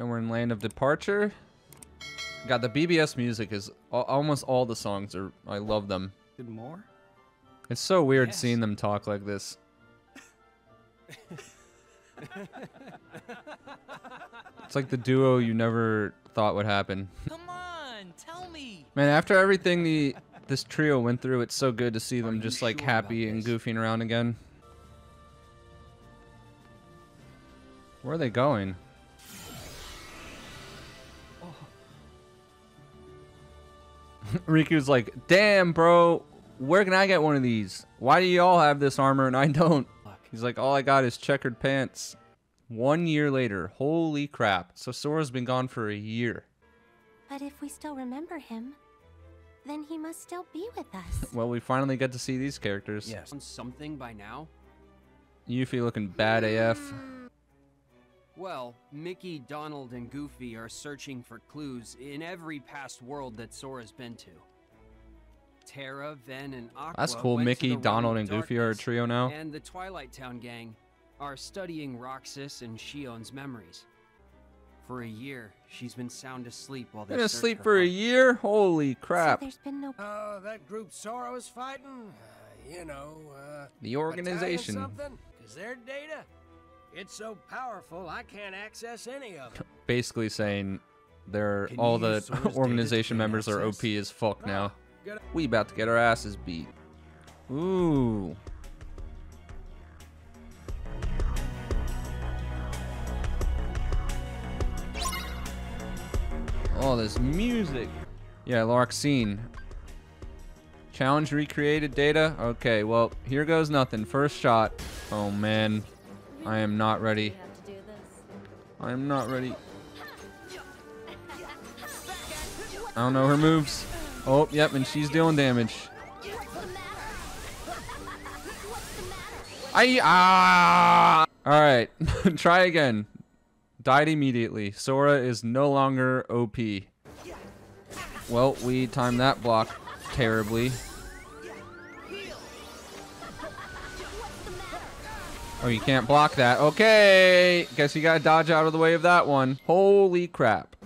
And we're in Land of Departure. God, the BBS music is almost all the songs are. I love them. Did more? It's so weird seeing them talk like this. It's like the duo you never thought would happen. Come on, tell me. Man, after everything this trio went through, it's so good to see them just like happy and goofing around again. Where are they going? Riku's like, damn, bro, where can I get one of these? Why do y'all have this armor and I don't? He's like, all I got is checkered pants. 1 year later, holy crap. So Sora's been gone for a year. But if we still remember him, then he must still be with us. Well, we finally get to see these characters. Yes. Something by now? Yuffie looking bad AF. Well, Mickey, Donald, and Goofy are searching for clues in every past world that Sora's been to. Terra, Ven, and Aqua. That's cool. Mickey, Donald, and Goofy are a trio now. And the Twilight Town gang are studying Roxas and Shion's memories. For a year, she's been sound asleep while they're asleep for a year. Holy crap! So there's been no. Oh, that group Sora was fighting. You know, the organization. Something, 'cause their data, it's so powerful I can't access any of it. Basically saying, all the organization members are OP as fuck now. We about to get our asses beat. Ooh. Oh, this music. Yeah, Larxene. Challenge recreated data. Okay, well, here goes nothing. First shot. Oh, man. I am not ready. I am not ready. I don't know her moves. Oh, yep, and she's doing damage. All right, try again. Died immediately. Sora is no longer OP. Well, we timed that block terribly. Oh, you can't block that. Okay, guess you gotta dodge out of the way of that one. Holy crap.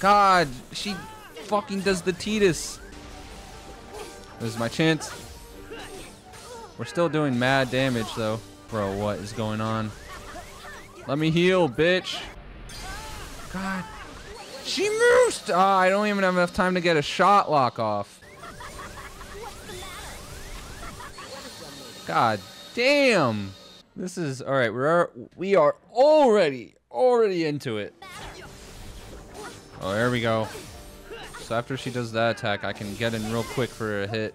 God, she fucking does the Tetis. This is my chance. We're still doing mad damage though. Bro, what is going on? Let me heal, bitch. God. She moves. I don't even have enough time to get a shot lock off. God damn. This is all right. We are already into it. Oh, there we go. So after she does that attack, I can get in real quick for a hit.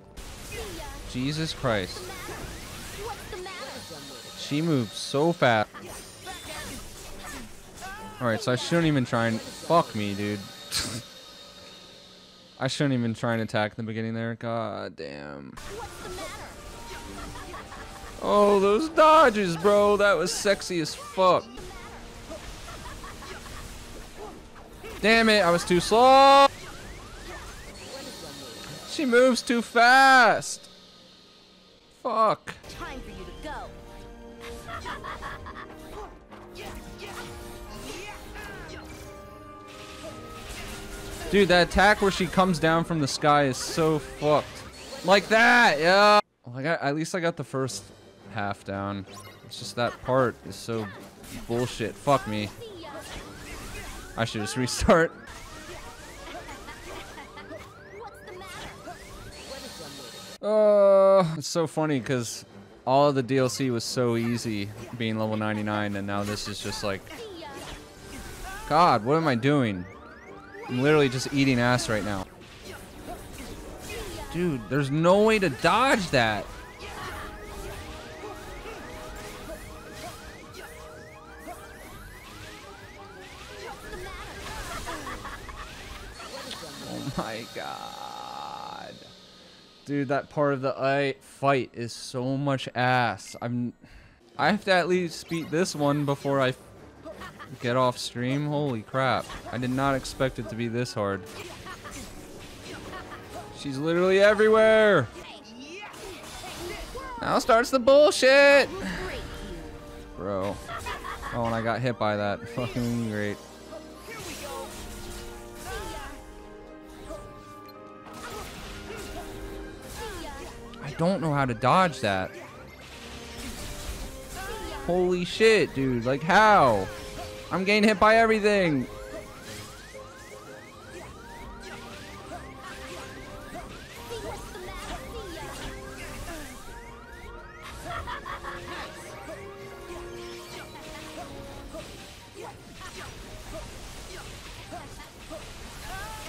Jesus Christ. She moves so fast. Alright, so I shouldn't even try and... Fuck me, dude. I shouldn't even try and attack in the beginning there. God damn. Oh, those dodges, bro. That was sexy as fuck. Damn it, I was too slow. She moves too fast. Fuck. Time for you to go. Dude, that attack where she comes down from the sky is so fucked. Like that, yeah. Well, at least I got the first half down. It's just that part is so bullshit. Fuck me. I should just restart. Oh, it's so funny because all of the DLC was so easy being level 99, and now this is just like, God, what am I doing? I'm literally just eating ass right now. Dude, there's no way to dodge that. Oh my God. Dude, that part of the fight is so much ass. I have to at least beat this one before I get off stream. Holy crap. I did not expect it to be this hard. She's literally everywhere. Now starts the bullshit. Bro, Oh, and I got hit by that. Fucking great. I don't know how to dodge that. Holy shit, dude. Like, how? I'm getting hit by everything.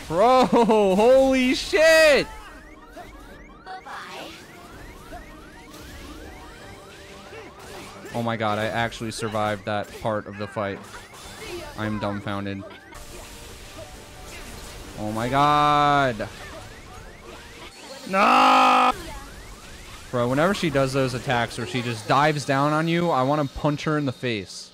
Bro, holy shit! Oh my god, I actually survived that part of the fight. I'm dumbfounded. Oh my god! No! Bro, whenever she does those attacks where she just dives down on you, I want to punch her in the face.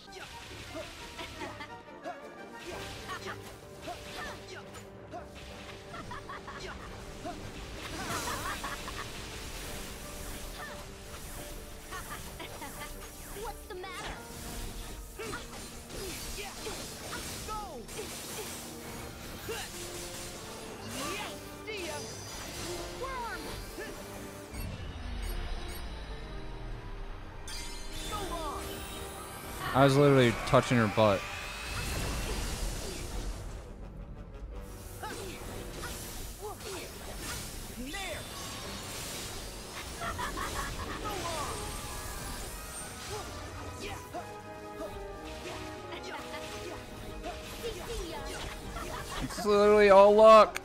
I was literally touching her butt. It's literally all luck.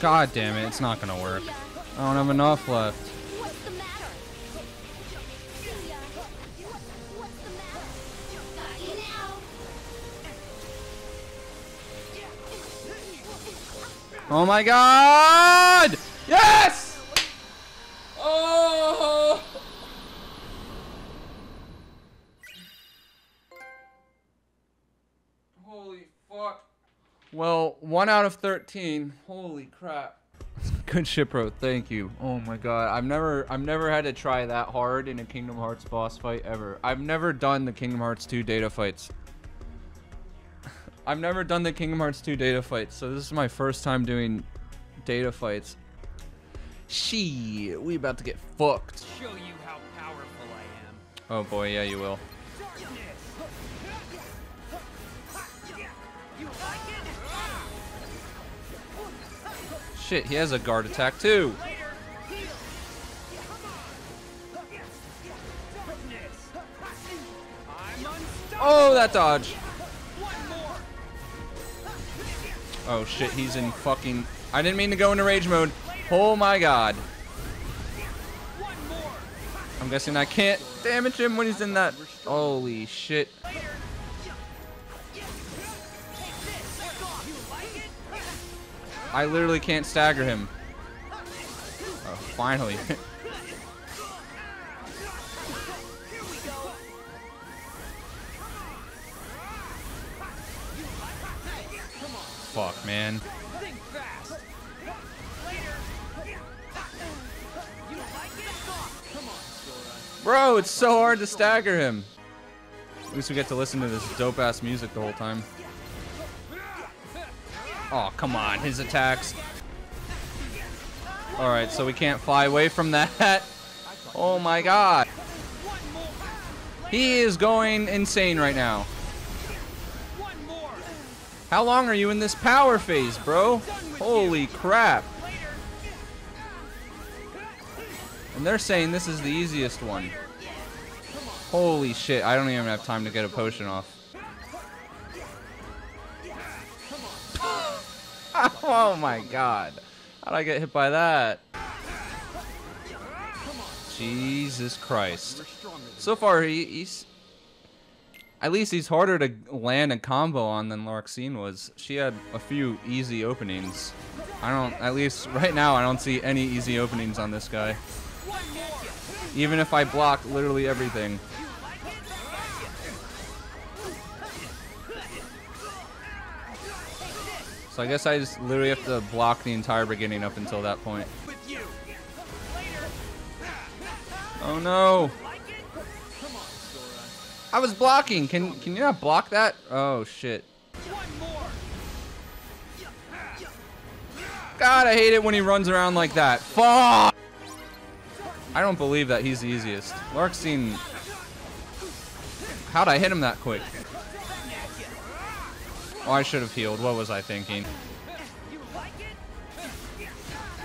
God damn it, it's not gonna work. I don't have enough left. What's the matter? What's the matter? Got you now. Oh my god! Yes! Oh! Holy fuck. Well, 1 out of 13. Holy crap. Good shit, bro. Thank you. Oh my god. I've never had to try that hard in a Kingdom Hearts boss fight ever. I've never done the Kingdom Hearts 2 data fights. I've never done the Kingdom Hearts 2 data fights, so this is my first time doing data fights. Shit, we about to get fucked. Show you how powerful I am. Oh boy, yeah, you will. Shit, he has a guard attack too. Oh, that dodge. Oh shit, he's in fucking... I didn't mean to go into rage mode. Oh my god. I'm guessing I can't damage him when he's in that. Holy shit. I literally can't stagger him. Oh, finally. Fuck, man. Bro, it's so hard to stagger him. At least we get to listen to this dope-ass music the whole time. Oh, come on, his attacks. Alright, so we can't fly away from that. Oh my god. He is going insane right now. How long are you in this power phase, bro? Holy crap. And they're saying this is the easiest one. Holy shit, I don't even have time to get a potion off. Oh my god. How'd I get hit by that? Jesus Christ. So far, he's... At least he's harder to land a combo on than Larxene was. She had a few easy openings. At least right now, I don't see any easy openings on this guy. Even if I block literally everything. So I guess I just literally have to block the entire beginning up until that point. Oh no! I was blocking! Can you not block that? Oh shit. God, I hate it when he runs around like that. Fuck! I don't believe that he's the easiest. Larxene... How'd I hit him that quick? Oh, I should have healed. What was I thinking?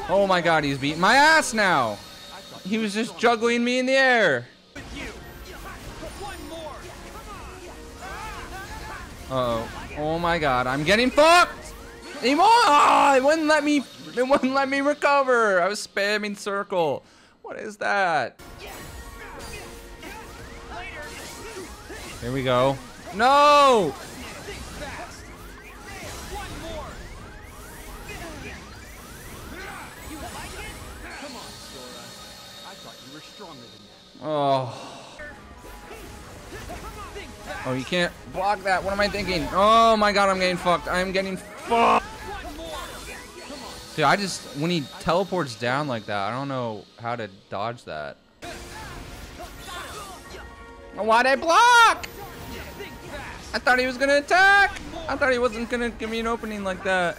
Oh my god, he's beating my ass now! He was just juggling me in the air! Uh-oh. Oh my god, I'm getting fucked! Anymore! Oh, it wouldn't let me recover! I was spamming circle. What is that? Here we go. No! Oh. Oh, you can't block that. What am I thinking? Oh my god, I'm getting fucked. I'm getting fucked. Dude, I just, when he teleports down like that, I don't know how to dodge that. Why'd I block? I thought he was gonna attack. I thought he wasn't gonna give me an opening like that.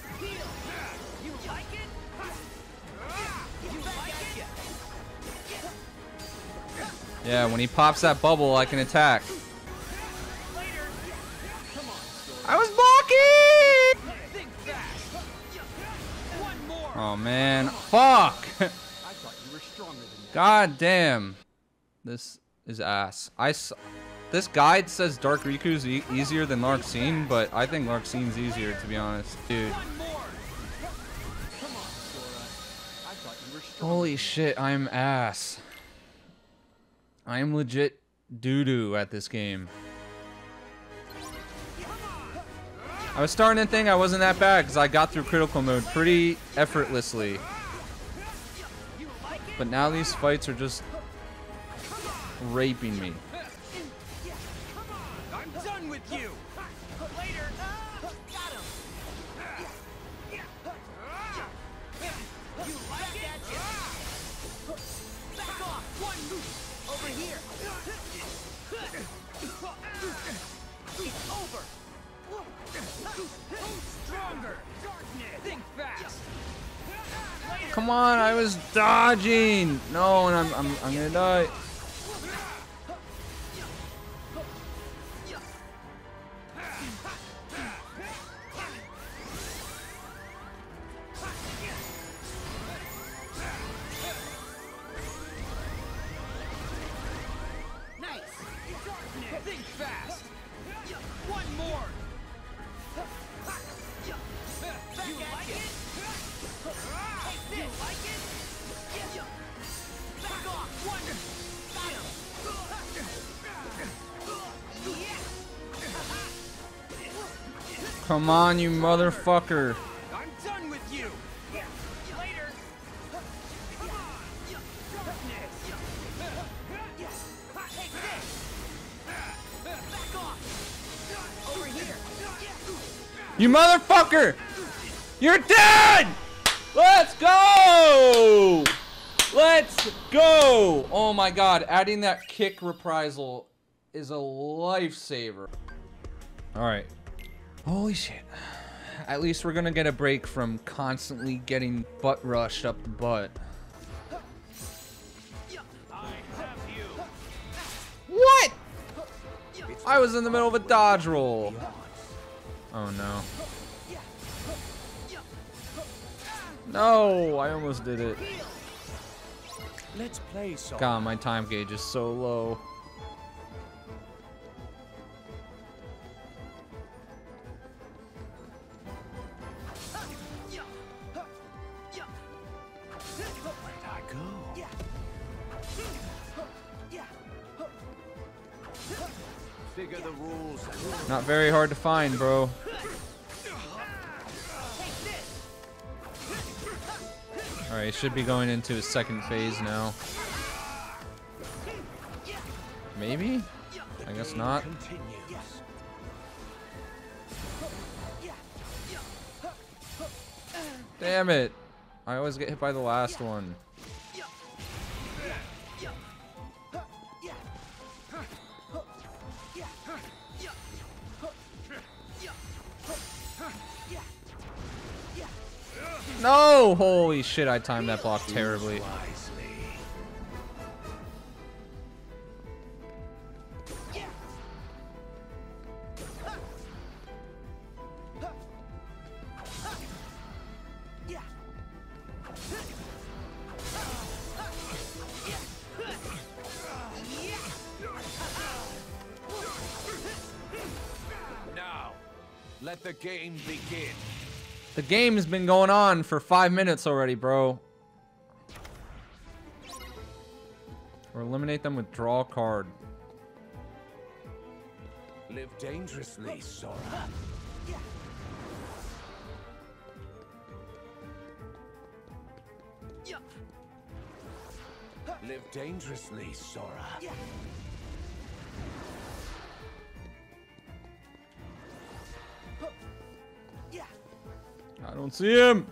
Yeah, when he pops that bubble, I can attack. I was blocking! Oh, man. Fuck! God damn. This is ass. This guide says Dark Riku's easier than Larxene, but I think Larxene's easier, to be honest. Dude. Holy shit, I'm ass. I am legit doo-doo at this game. I was starting to think I wasn't that bad because I got through critical mode pretty effortlessly. But now these fights are just raping me. I'm done with you. Later. Come on, I was dodging. No, and I'm gonna die. Nice. Think fast. One more. You like it? You like it? Back off! One! Got him! Yeah! Come on, you motherfucker! I'm done with you! Later! Come on! Take this! Back off! Over here! You motherfucker! You're dead! Let's go! Let's go! Oh my god, adding that kick reprisal is a lifesaver. Alright. Holy shit. At least we're gonna get a break from constantly getting butt rushed up the butt. What? I was in the middle of a dodge roll. Oh no. No, I almost did it. Let's play. God, my time gauge is so low. Where'd I go? figure the rules. Not very hard to find, bro. Alright, he should be going into his second phase now. Maybe? I guess not. Damn it! I always get hit by the last one. No! Holy shit, I timed that block terribly. Now, let the game begin. The game has been going on for 5 minutes already, bro. Or eliminate them with draw card. Live dangerously, Sora. Live dangerously, Sora. I don't see him.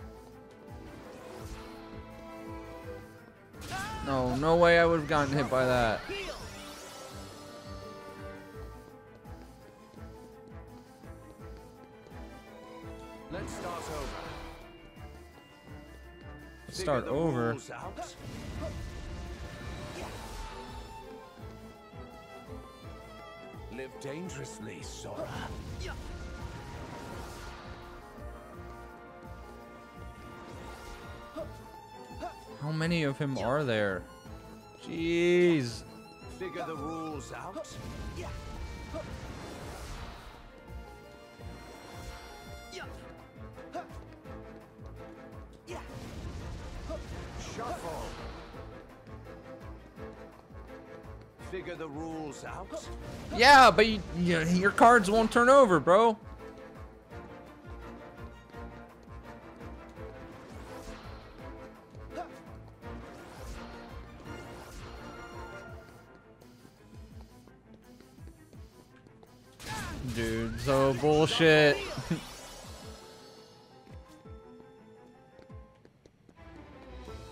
No, no way I would have gotten hit by that. Let's start over. Let's start over. Live dangerously, Sora. How many of him are there? Jeez. Figure the rules out. Shuffle. Figure the rules out. Yeah, but your cards won't turn over, bro. Dude, so bullshit.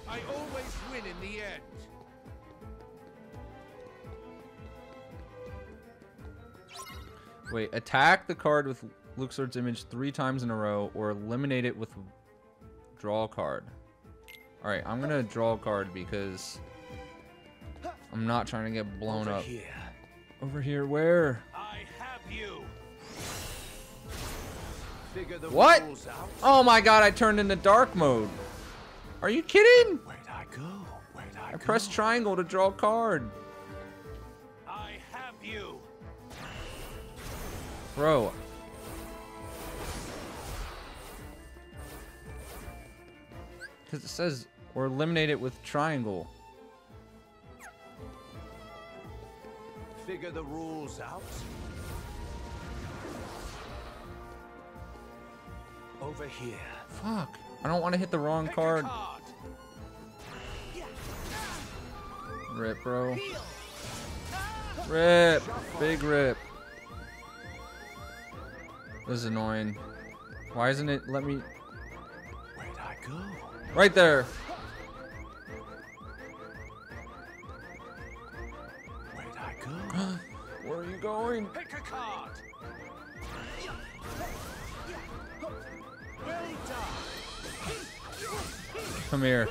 I always win in the end. Wait, attack the card with Luxord's image 3 times in a row or eliminate it with draw card. Alright, I'm gonna draw card because I'm not trying to get blown up. Over here, where? What? Oh my god, I turned into dark mode. Are you kidding? Where'd I go? I pressed triangle to draw a card. I have you. Bro. Because it says, or eliminate it with triangle. Figure the rules out. Over here. Fuck. I don't want to hit the wrong card. Rip, bro. Rip. Big rip. This is annoying. Why isn't it let me... Where'd I go? Right there. Where'd I go? Where are you going? Pick a card. Come here.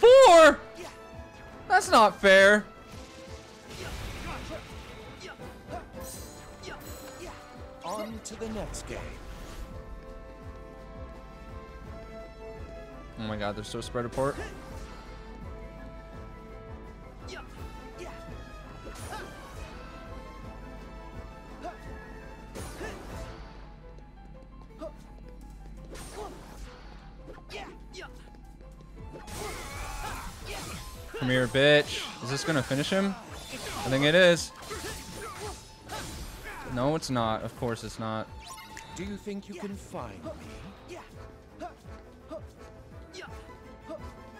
Four? That's not fair. On to the next game. Oh my god, they're so spread apart. Come here, bitch. Is this gonna finish him? I think it is. No, it's not. Of course it's not. Do you think you can find me?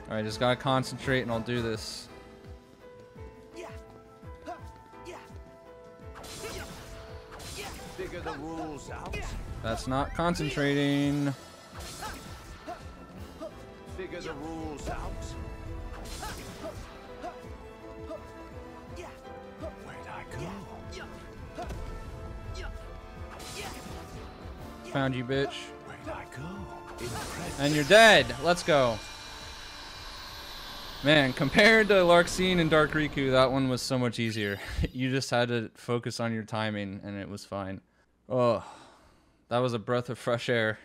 Alright, just gotta concentrate and I'll do this. Figure the rules out. That's not concentrating. Figure the rules out. Found you, bitch. Where'd I go? And you're dead. Let's go. Man, compared to Larxene and Dark Riku, that one was so much easier. You just had to focus on your timing, and it was fine. Oh, that was a breath of fresh air.